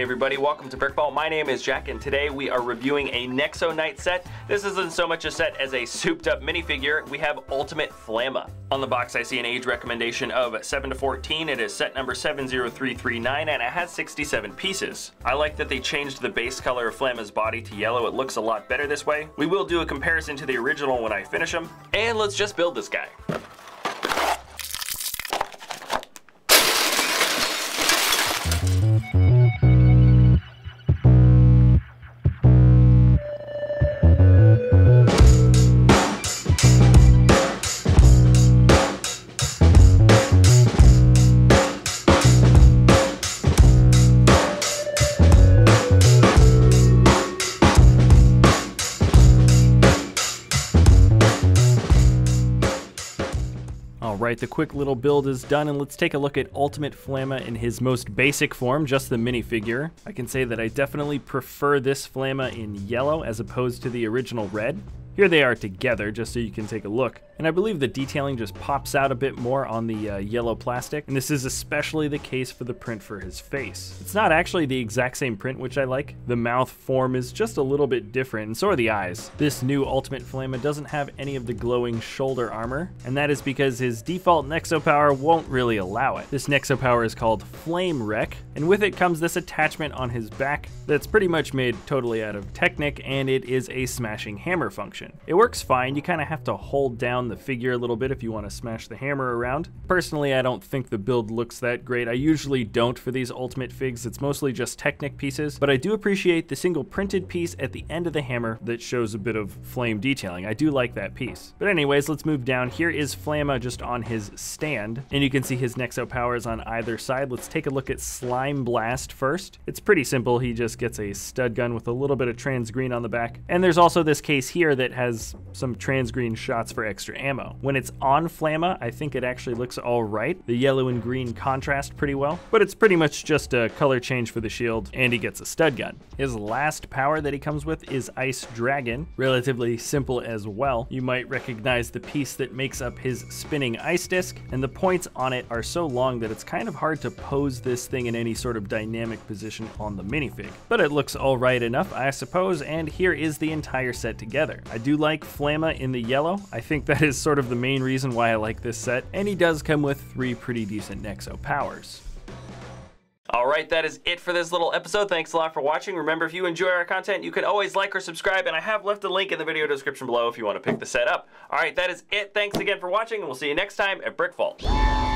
Hey everybody, welcome to Brickfall. My name is Jack and today we are reviewing a Nexo Knights set. This isn't so much a set as a souped up minifigure. We have Ultimate Flama. On the box I see an age recommendation of 7 to 14. It is set number 70339 and it has 67 pieces. I like that they changed the base color of Flama's body to yellow. It looks a lot better this way. We will do a comparison to the original when I finish them. And let's just build this guy. Alright, the quick little build is done and let's take a look at Ultimate Flama in his most basic form, just the minifigure. I can say that I definitely prefer this Flama in yellow as opposed to the original red. Here they are together just so you can take a look. And I believe the detailing just pops out a bit more on the yellow plastic, and this is especially the case for the print for his face. It's not actually the exact same print, which I like. The mouth form is just a little bit different, and so are the eyes. This new Ultimate Flama doesn't have any of the glowing shoulder armor, and that is because his default Nexo Power won't really allow it. This Nexo Power is called Flame Wreck, and with it comes this attachment on his back that's pretty much made totally out of Technic, and it is a smashing hammer function. It works fine, you kind of have to hold down the figure a little bit if you want to smash the hammer around. Personally, I don't think the build looks that great. I usually don't for these Ultimate Figs. It's mostly just Technic pieces, but I do appreciate the single printed piece at the end of the hammer that shows a bit of flame detailing. I do like that piece. But anyways, let's move down. Here is Flama just on his stand, and you can see his Nexo Powers on either side. Let's take a look at Slime Blast first. It's pretty simple. He just gets a stud gun with a little bit of transgreen on the back, and there's also this case here that has some transgreen shots for extra ammo. When it's on Flama, I think it actually looks all right. The yellow and green contrast pretty well, but it's pretty much just a color change for the shield, and he gets a stud gun. His last power that he comes with is Ice Dragon, relatively simple as well. You might recognize the piece that makes up his spinning ice disc, and the points on it are so long that it's kind of hard to pose this thing in any sort of dynamic position on the minifig, but it looks all right enough, I suppose, and here is the entire set together. I do like Flama in the yellow. I think that is sort of the main reason why I like this set, and he does come with three pretty decent Nexo powers. Alright, that is it for this little episode. Thanks a lot for watching. Remember, if you enjoy our content, you can always like or subscribe, and I have left a link in the video description below if you want to pick the set up. Alright, that is it. Thanks again for watching, and we'll see you next time at BrickVault.